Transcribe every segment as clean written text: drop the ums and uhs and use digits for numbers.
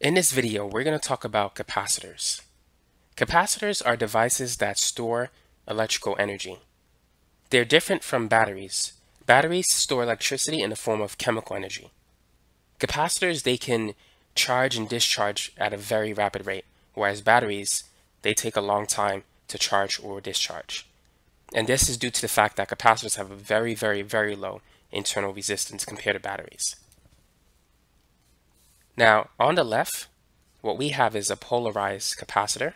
In this video, we're going to talk about capacitors. Capacitors are devices that store electrical energy. They're different from batteries. Batteries store electricity in the form of chemical energy. Capacitors, they can charge and discharge at a very rapid rate, whereas batteries, they take a long time to charge or discharge. And this is due to the fact that capacitors have a very, very, very low internal resistance compared to batteries. Now, on the left, what we have is a polarized capacitor,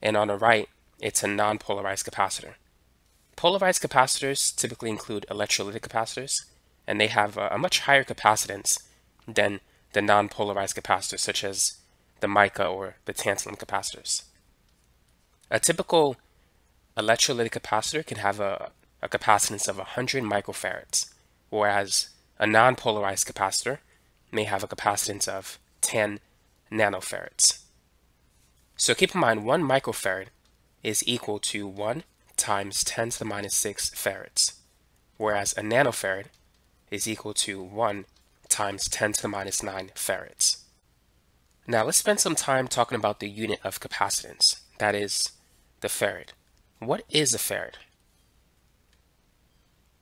and on the right, it's a non-polarized capacitor. Polarized capacitors typically include electrolytic capacitors, and they have a much higher capacitance than the non-polarized capacitors, such as the mica or the tantalum capacitors. A typical electrolytic capacitor can have a capacitance of 100 microfarads, whereas a non-polarized capacitor may have a capacitance of 10 nanofarads. So keep in mind, 1 microfarad is equal to 1 times 10 to the minus 6 farads, whereas a nanofarad is equal to 1 times 10 to the minus 9 farads. Now let's spend some time talking about the unit of capacitance, that is, the farad. What is a farad?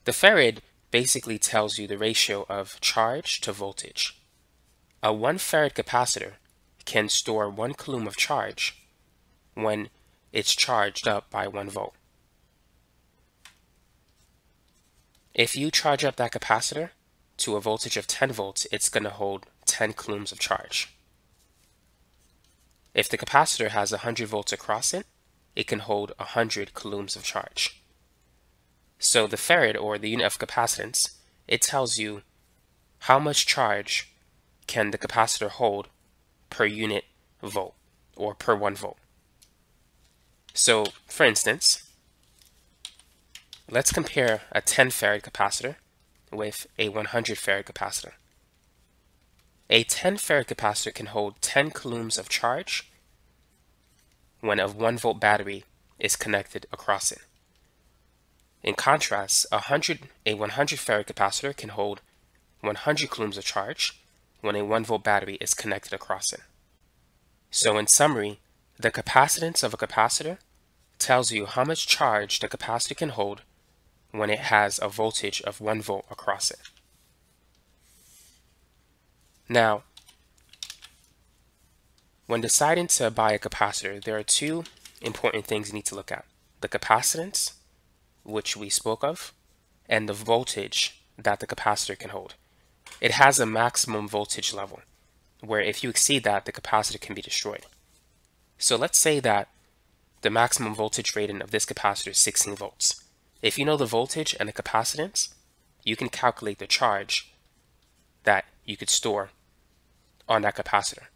The farad basically tells you the ratio of charge to voltage. A 1 farad capacitor can store 1 coulomb of charge when it's charged up by 1 volt. If you charge up that capacitor to a voltage of 10 volts, it's going to hold 10 coulombs of charge. If the capacitor has 100 volts across it, it can hold 100 coulombs of charge. So the farad, or the unit of capacitance, it tells you how much charge can the capacitor hold per unit volt, or per 1 volt. So, for instance, let's compare a 10 farad capacitor with a 100 farad capacitor. A 10 farad capacitor can hold 10 coulombs of charge when a 1 volt battery is connected across it. In contrast, a 100 farad capacitor can hold 100 coulombs of charge when a 1 volt battery is connected across it. So in summary, the capacitance of a capacitor tells you how much charge the capacitor can hold when it has a voltage of 1 volt across it. Now, when deciding to buy a capacitor, there are 2 important things you need to look at: the capacitance, which we spoke of, and the voltage that the capacitor can hold. It has a maximum voltage level, where if you exceed that, the capacitor can be destroyed. So let's say that the maximum voltage rating of this capacitor is 16 volts. If you know the voltage and the capacitance, you can calculate the charge that you could store on that capacitor.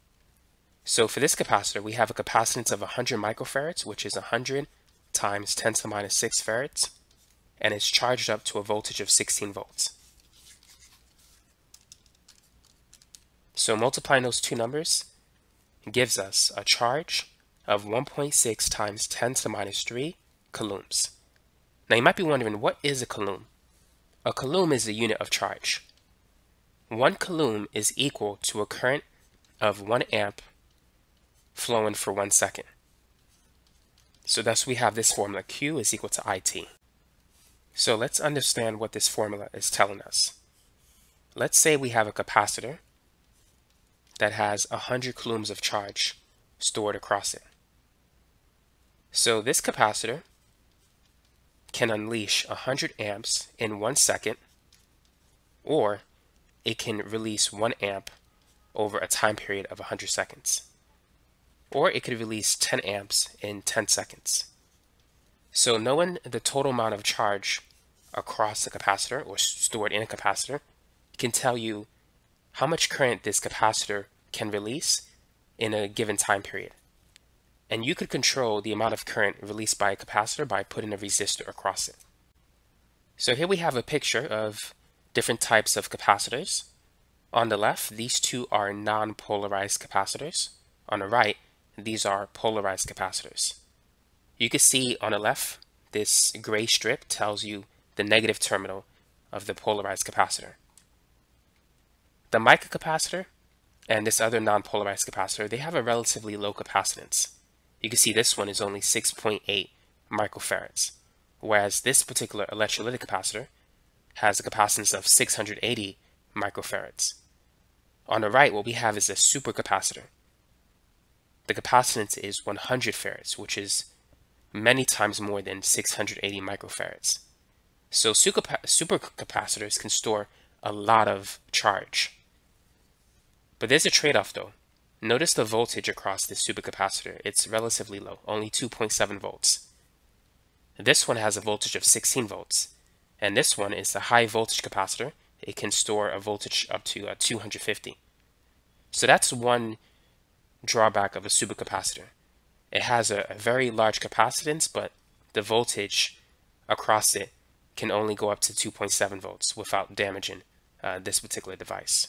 So for this capacitor, we have a capacitance of 100 microfarads, which is 100 times 10 to the minus 6 farads, and it's charged up to a voltage of 16 volts. So multiplying those 2 numbers gives us a charge of 1.6 times 10 to the minus 3 coulombs. Now you might be wondering, what is a coulomb? A coulomb is the unit of charge. 1 coulomb is equal to a current of 1 amp flowing for 1 second. So thus we have this formula, Q is equal to IT. So let's understand what this formula is telling us. Let's say we have a capacitor that has 100 coulombs of charge stored across it. So this capacitor can unleash 100 amps in 1 second, or it can release 1 amp over a time period of 100 seconds. Or it could release 10 amps in 10 seconds. So knowing the total amount of charge across the capacitor, or stored in a capacitor, can tell you how much current this capacitor can release in a given time period. And you could control the amount of current released by a capacitor by putting a resistor across it. So here we have a picture of different types of capacitors. On the left, these 2 are non-polarized capacitors. On the right, these are polarized capacitors. You can see on the left, this gray strip tells you the negative terminal of the polarized capacitor. The mica capacitor and this other non-polarized capacitor, they have a relatively low capacitance. You can see this one is only 6.8 microfarads, whereas this particular electrolytic capacitor has a capacitance of 680 microfarads. On the right, what we have is a supercapacitor. The capacitance is 100 farads, which is many times more than 680 microfarads. So supercapacitors can store a lot of charge. But there's a trade-off though. Notice the voltage across this supercapacitor. It's relatively low, only 2.7 volts. This one has a voltage of 16 volts, and this one is the high voltage capacitor. It can store a voltage up to 250. So that's one drawback of a supercapacitor. It has a very large capacitance, but the voltage across it can only go up to 2.7 volts without damaging this particular device.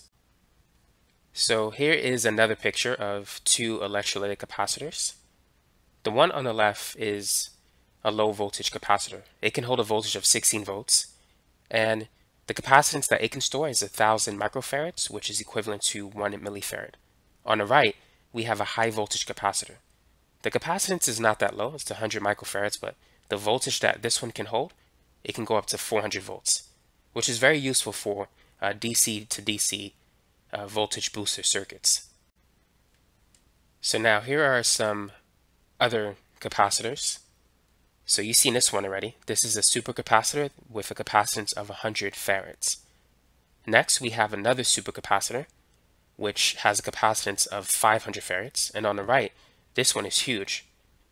So here is another picture of two electrolytic capacitors. The one on the left is a low voltage capacitor. It can hold a voltage of 16 volts, and the capacitance that it can store is 1,000 microfarads, which is equivalent to 1 millifarad. On the right, we have a high voltage capacitor. The capacitance is not that low, it's 100 microfarads, but the voltage that this one can hold, it can go up to 400 volts, which is very useful for DC to DC voltage booster circuits. So now here are some other capacitors. So you've seen this one already. This is a supercapacitor with a capacitance of 100 farads. Next, we have another supercapacitor, which has a capacitance of 500 farads. And on the right, this one is huge.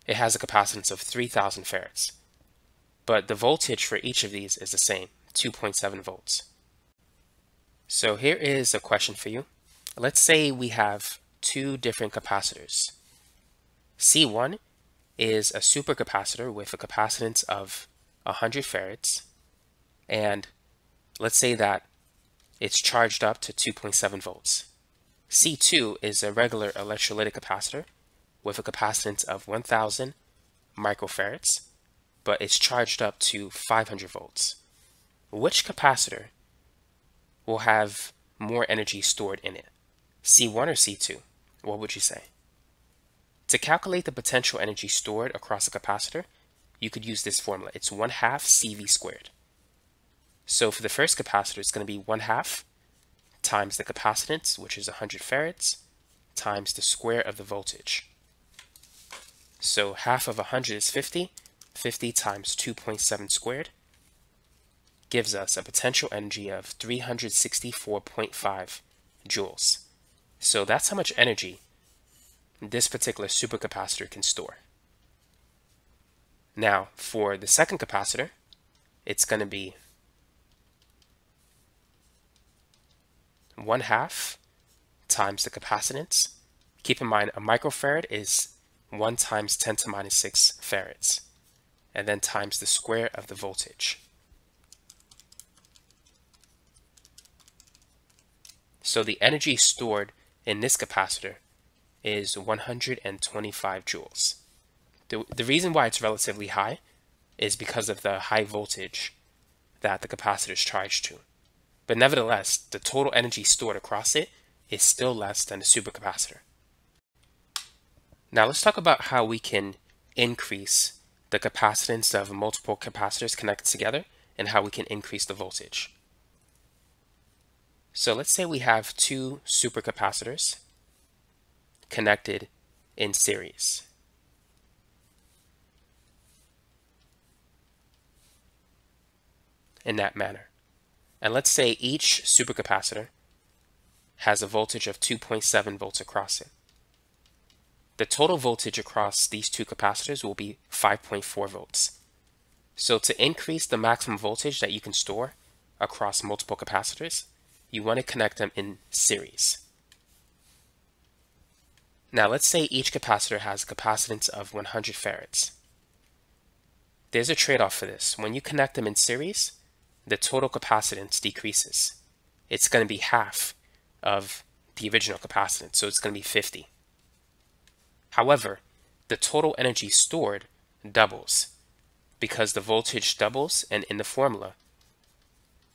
It has a capacitance of 3,000 farads. But the voltage for each of these is the same, 2.7 volts. So here is a question for you. Let's say we have two different capacitors. C1 is a supercapacitor with a capacitance of 100 farads, and let's say that it's charged up to 2.7 volts. C2 is a regular electrolytic capacitor with a capacitance of 1,000 microfarads, but it's charged up to 500 volts. Which capacitor will have more energy stored in it? C1 or C2? What would you say? To calculate the potential energy stored across a capacitor, you could use this formula. It's 1/2 CV squared. So for the first capacitor, it's going to be 1/2 times the capacitance, which is 100 farads, times the square of the voltage. So 1/2 of 100 is 50. 50 times 2.7 squared gives us a potential energy of 364.5 joules. So that's how much energy this particular supercapacitor can store. Now, for the second capacitor, it's going to be 1/2 times the capacitance. Keep in mind, a microfarad is 1 times 10 to minus 6 farads, and then times the square of the voltage. So the energy stored in this capacitor is 125 joules. The reason why it's relatively high is because of the high voltage that the capacitor is charged to. But nevertheless, the total energy stored across it is still less than the supercapacitor. Now let's talk about how we can increase the capacitance of multiple capacitors connected together and how we can increase the voltage. So let's say we have two supercapacitors connected in series. In that manner. And let's say each supercapacitor has a voltage of 2.7 volts across it. The total voltage across these two capacitors will be 5.4 volts. So to increase the maximum voltage that you can store across multiple capacitors, you want to connect them in series. Now let's say each capacitor has a capacitance of 100 farads. There's a trade-off for this. When you connect them in series, the total capacitance decreases. It's going to be 1/2 of the original capacitance, so it's going to be 50. However, the total energy stored doubles because the voltage doubles, and in the formula,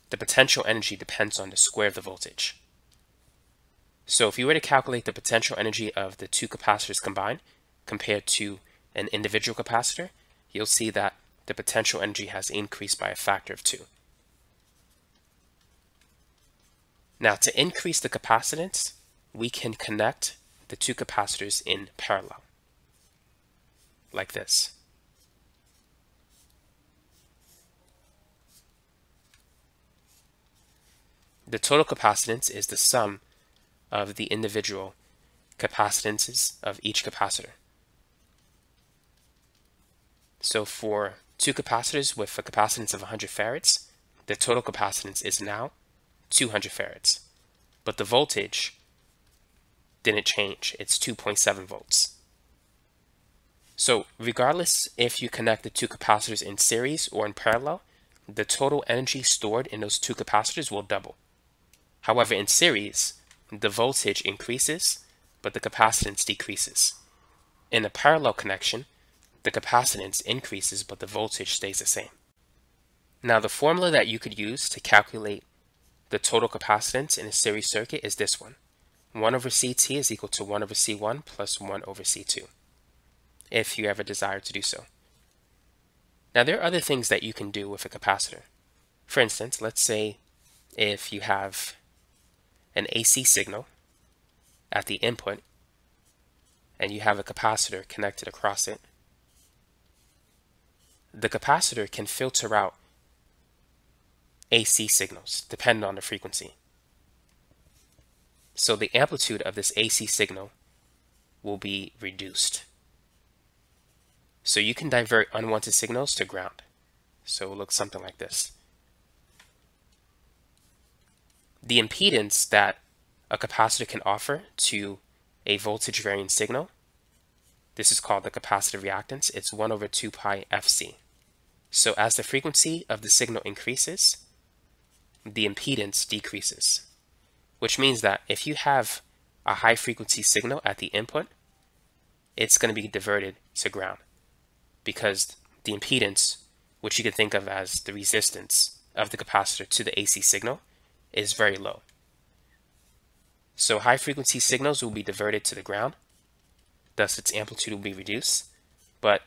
the potential energy depends on the square of the voltage. So if you were to calculate the potential energy of the two capacitors combined compared to an individual capacitor, you'll see that the potential energy has increased by a factor of 2. Now, to increase the capacitance, we can connect the two capacitors in parallel, like this. The total capacitance is the sum of the individual capacitances of each capacitor. So for two capacitors with a capacitance of 100 farads, the total capacitance is now 200 farads, but the voltage didn't change. It's 2.7 volts. So regardless if you connect the two capacitors in series or in parallel, the total energy stored in those two capacitors will double. However, in series, the voltage increases, but the capacitance decreases. In a parallel connection, the capacitance increases, but the voltage stays the same. Now, the formula that you could use to calculate the total capacitance in a series circuit is this one. 1 over CT is equal to 1 over C1 plus 1 over C2, if you ever desire to do so. Now, there are other things that you can do with a capacitor. For instance, let's say if you have an AC signal at the input and you have a capacitor connected across it, the capacitor can filter out AC signals depending on the frequency. So the amplitude of this AC signal will be reduced. So you can divert unwanted signals to ground. So it looks something like this. The impedance that a capacitor can offer to a voltage varying signal, this is called the capacitor reactance. It's 1 over 2 pi FC. So as the frequency of the signal increases, the impedance decreases, which means that if you have a high frequency signal at the input, it's going to be diverted to ground because the impedance, which you could think of as the resistance of the capacitor to the AC signal, is very low. So high frequency signals will be diverted to the ground, thus its amplitude will be reduced, but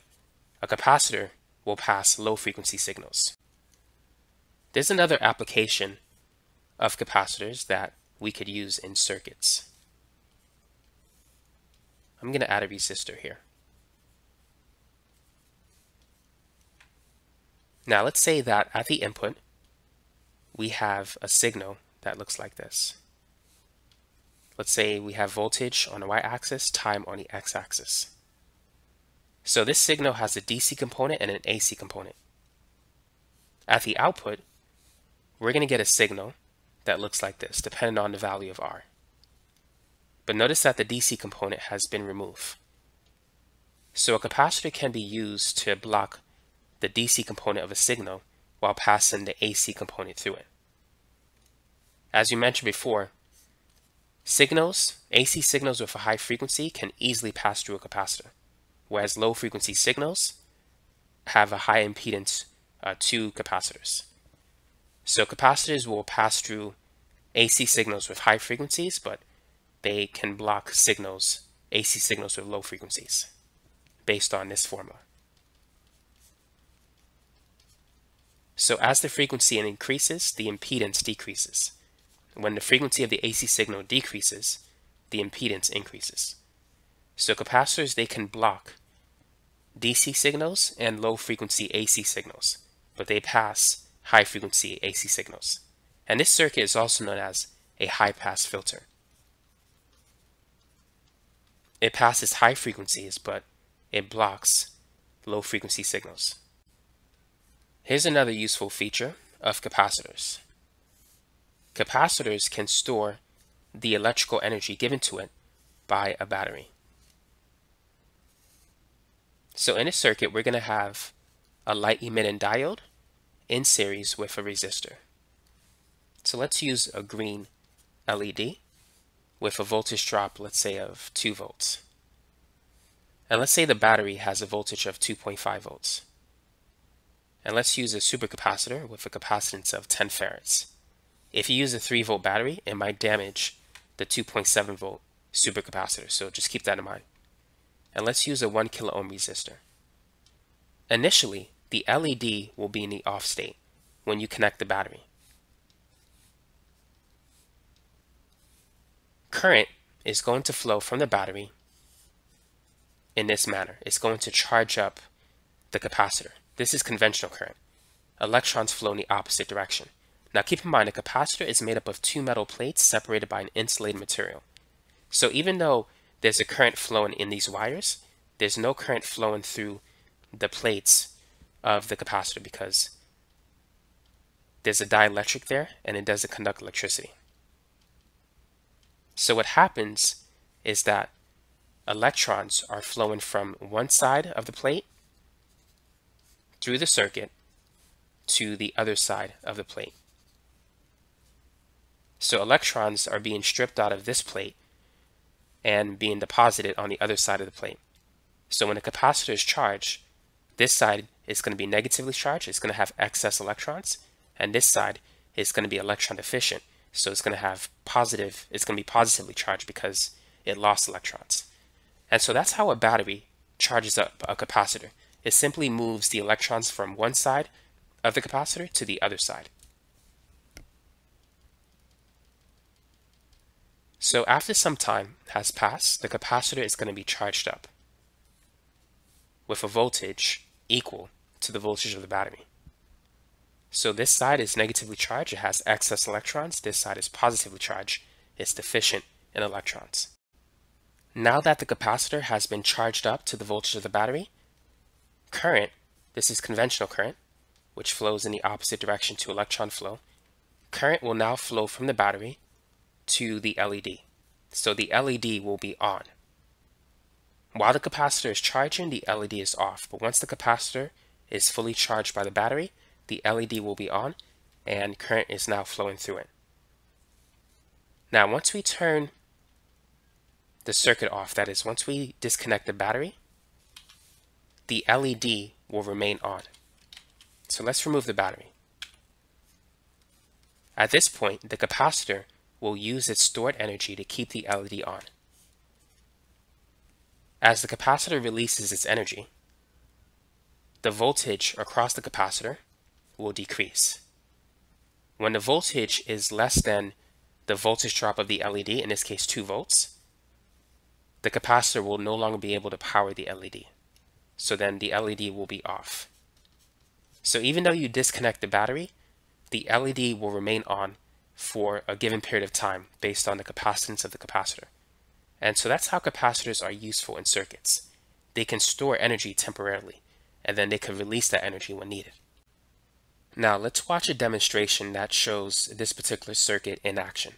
a capacitor will pass low frequency signals. There's another application of capacitors that we could use in circuits. I'm going to add a resistor here. Now let's say that at the input, we have a signal that looks like this. Let's say we have voltage on the y-axis, time on the x-axis. So this signal has a DC component and an AC component. At the output, we're going to get a signal that looks like this, depending on the value of R. But notice that the DC component has been removed. So a capacitor can be used to block the DC component of a signal while passing the AC component through it. As we mentioned before, signals, AC signals with a high frequency can easily pass through a capacitor, whereas low frequency signals have a high impedance to capacitors. So capacitors will pass through AC signals with high frequencies, but they can block signals, AC signals with low frequencies, based on this formula. So as the frequency increases, the impedance decreases. When the frequency of the AC signal decreases, the impedance increases. So capacitors, they can block DC signals and low frequency AC signals, but they pass high frequency AC signals. And this circuit is also known as a high pass filter. It passes high frequencies, but it blocks low frequency signals. Here's another useful feature of capacitors. Capacitors can store the electrical energy given to it by a battery. So in a circuit, we're going to have a light emitting diode in series with a resistor. So let's use a green LED with a voltage drop, let's say, of 2 volts. And let's say the battery has a voltage of 2.5 volts. And let's use a supercapacitor with a capacitance of 10 farads. If you use a 3-volt battery, it might damage the 2.7 volt supercapacitor, so just keep that in mind. And let's use a 1 kilo ohm resistor. Initially, the LED will be in the off state when you connect the battery. Current is going to flow from the battery in this manner. It's going to charge up the capacitor. This is conventional current. Electrons flow in the opposite direction. Now keep in mind, a capacitor is made up of two metal plates separated by an insulated material. So even though there's a current flowing in these wires, there's no current flowing through the plates of the capacitor because there's a dielectric there and it doesn't conduct electricity. So what happens is that electrons are flowing from one side of the plate through the circuit to the other side of the plate. So electrons are being stripped out of this plate and being deposited on the other side of the plate. So when a capacitor is charged, this side is going to be negatively charged, it's going to have excess electrons, and this side is going to be electron deficient, so it's going to have positive, it's going to be positively charged because it lost electrons. And so that's how a battery charges up a capacitor. It simply moves the electrons from one side of the capacitor to the other side. So after some time has passed, the capacitor is going to be charged up with a voltage equal to the voltage of the battery. So this side is negatively charged, it has excess electrons. This side is positively charged, it's deficient in electrons. Now that the capacitor has been charged up to the voltage of the battery, current, this is conventional current, which flows in the opposite direction to electron flow, current will now flow from the battery to the LED. So the LED will be on. While the capacitor is charging, the LED is off, but once the capacitor is fully charged by the battery, the LED will be on and current is now flowing through it. Now once we turn the circuit off, that is, once we disconnect the battery, the LED will remain on. So let's remove the battery. At this point, the capacitor will use its stored energy to keep the LED on. As the capacitor releases its energy, the voltage across the capacitor will decrease. When the voltage is less than the voltage drop of the LED, in this case 2 volts, the capacitor will no longer be able to power the LED. So then the LED will be off. So even though you disconnect the battery, the LED will remain on for a given period of time based on the capacitance of the capacitor. And so that's how capacitors are useful in circuits. They can store energy temporarily, and then they can release that energy when needed. Now let's watch a demonstration that shows this particular circuit in action.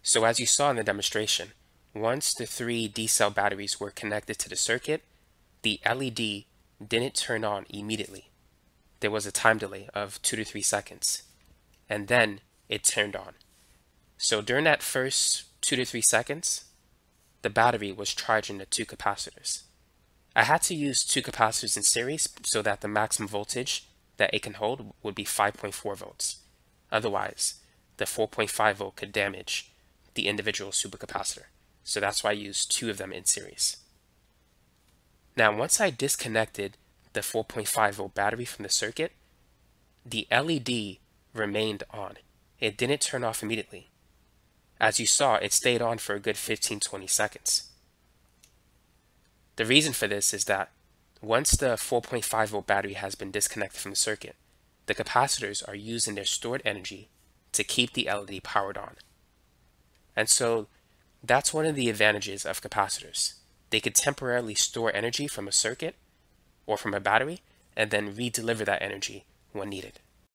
So as you saw in the demonstration, once the 3 D-cell batteries were connected to the circuit, the LED didn't turn on immediately. There was a time delay of 2 to 3 seconds, and then it turned on. So during that first 2 to 3 seconds, the battery was charging the 2 capacitors. I had to use 2 capacitors in series so that the maximum voltage that it can hold would be 5.4 volts. Otherwise, the 4.5 volt could damage the individual supercapacitor. So that's why I used 2 of them in series. Now once I disconnected the 4.5 volt battery from the circuit, the LED remained on. It didn't turn off immediately. As you saw, it stayed on for a good 15-20 seconds. The reason for this is that once the 4.5 volt battery has been disconnected from the circuit, the capacitors are using their stored energy to keep the LED powered on. And so that's one of the advantages of capacitors. they could temporarily store energy from a circuit or from a battery and then redeliver that energy when needed.